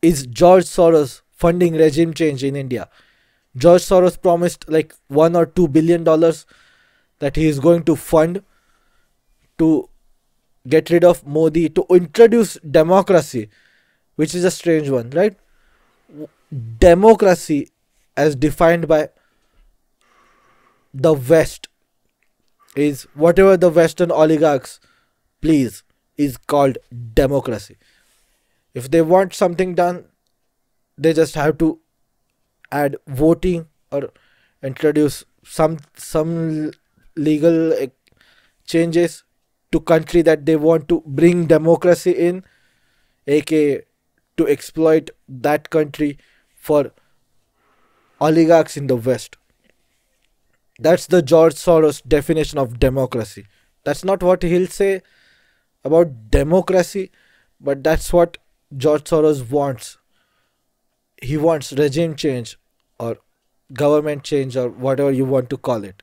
Is George Soros funding regime change in India? George Soros promised like $1 or $2 billion that he is going to fund to get rid of Modi, to introduce democracy, which is a strange one, right? Democracy as defined by the West is whatever the Western oligarchs please is called democracy. If they want something done, they just have to add voting or introduce some legal changes to country that they want to bring democracy in, aka to exploit that country for oligarchs in the West. That's the George Soros definition of democracy. That's not what he'll say about democracy, but that's what George Soros wants. He wants regime change or government change or whatever you want to call it.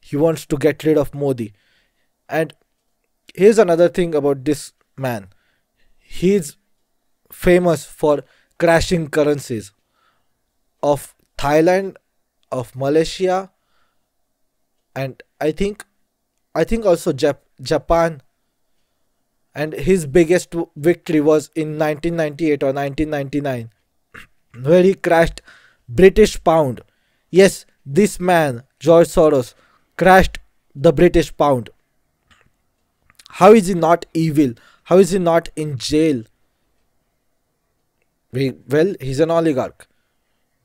He wants to get rid of Modi. And here's another thing about this man. He's famous for crashing currencies of Thailand, of Malaysia, and I think also Japan. And his biggest victory was in 1998 or 1999. Where he crashed British pound. Yes, this man, George Soros, crashed the British pound. How is he not evil? How is he not in jail? Well, he's an oligarch.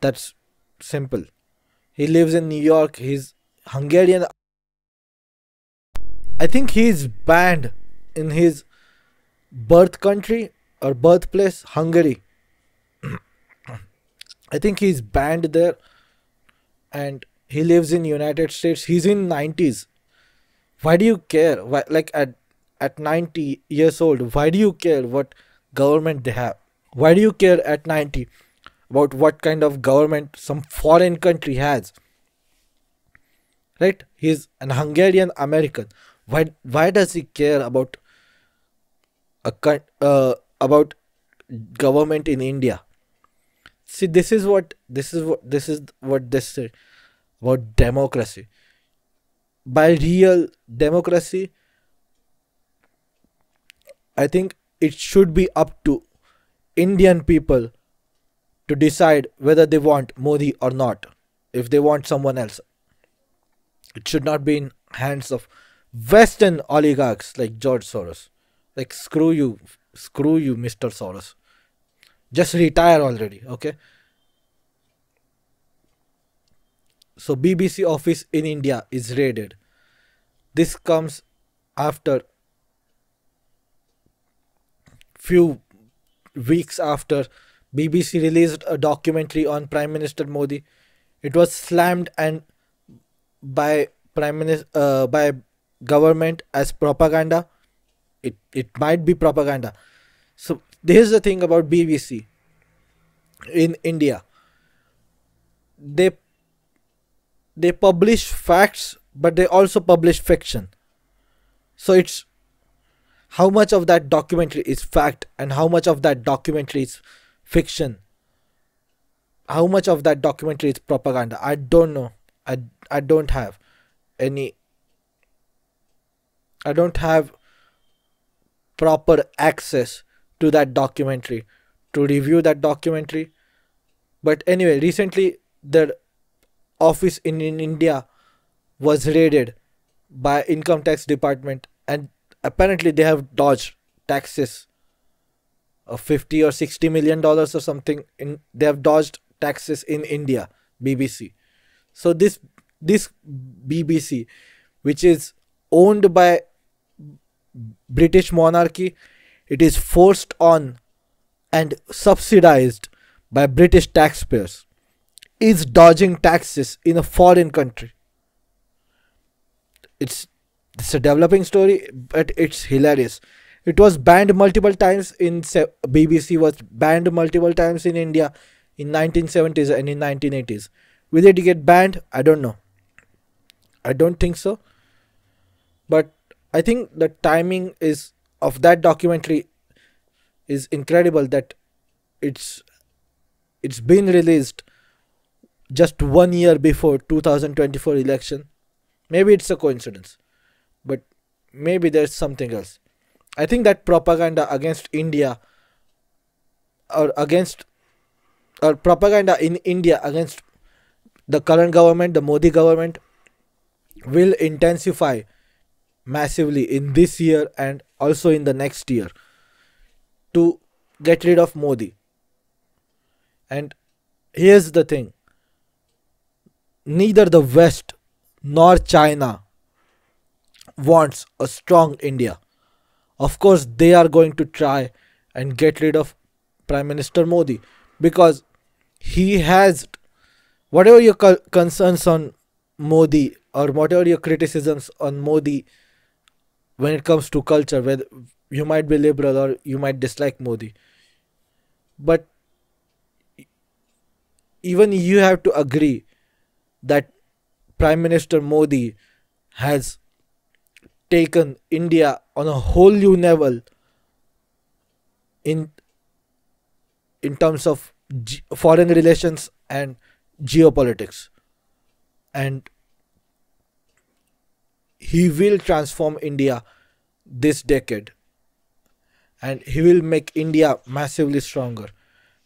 That's simple. He lives in New York. He's Hungarian. I think he's banned in his birth country or birthplace, Hungary. I think he's banned there, and he lives in United States. He's in 90s. Why do you care? Why, like at 90 years old, why do you care what government they have? Why do you care at 90 about what kind of government some foreign country has? Right? He's an Hungarian American. Why does he care about about government in India? See, this is what they say about democracy. By real democracy, I think it should be up to Indian people to decide whether they want Modi or not. If they want someone else, it should not be in hands of Western oligarchs like George Soros. Like, screw you, Mr. Soros. Just retire already, okay? So BBC office in India is raided. This comes after few weeks after BBC released a documentary on Prime Minister Modi. It was slammed and by by government as propaganda. It might be propaganda. So here's the thing about BBC in India. They publish facts, but they also publish fiction. So it's how much of that documentary is fact and how much of that documentary is fiction. How much of that documentary is propaganda? I don't know. I don't have any. I don't have proper access to that documentary to review that documentary. But anyway, recently their office in India was raided by income tax department, and apparently they have dodged taxes of $50 or $60 million or something. They have dodged taxes in India, BBC. So this BBC, which is owned by British monarchy, it is forced on and subsidized by British taxpayers, is dodging taxes in a foreign country. It's a developing story, but it's hilarious. It was banned multiple times in BBC was banned multiple times in India in 1970s and in 1980s. Will it get banned? I don't know. I don't think so. But I think the timing is of that documentary is incredible, that it's been released just 1 year before 2024 election. Maybe it's a coincidence, but maybe there's something else. I think that propaganda against India or propaganda in India against the current government, the Modi government, will intensify massively in this year and also in the next year to get rid of Modi. And here's the thing, neither the West nor China wants a strong India. Of course, they are going to try and get rid of Prime Minister Modi, because he has, whatever your concerns on Modi or whatever your criticisms on Modi when it comes to culture, whether you might be liberal or you might dislike Modi, but even you have to agree that Prime Minister Modi has taken India on a whole new level in terms of foreign relations and geopolitics, and he will transform India this decade, and he will make India massively stronger.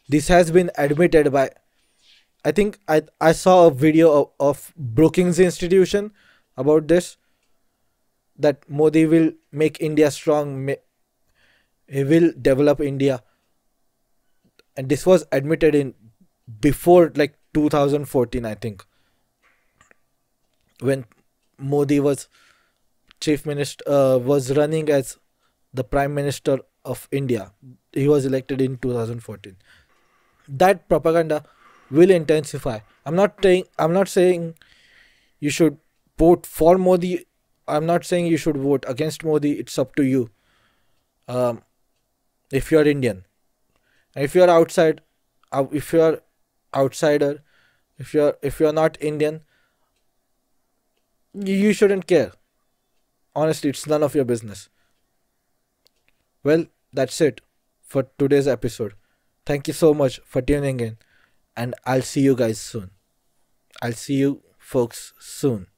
This has been admitted by, I think I saw a video of Brookings Institution about this, that Modi will make India strong, he will develop India, and this was admitted in before like 2014, I think, when Modi was chief minister, was running as the Prime Minister of India. He was elected in 2014. That propaganda will intensify. I'm not saying you should vote for Modi. I'm not saying you should vote against Modi. It's up to you. If you're Indian, and if you're outside, if you're outsider, if you're not Indian, you shouldn't care. Honestly, it's none of your business. Well, that's it for today's episode. Thank you so much for tuning in, and I'll see you guys soon. I'll see you folks soon.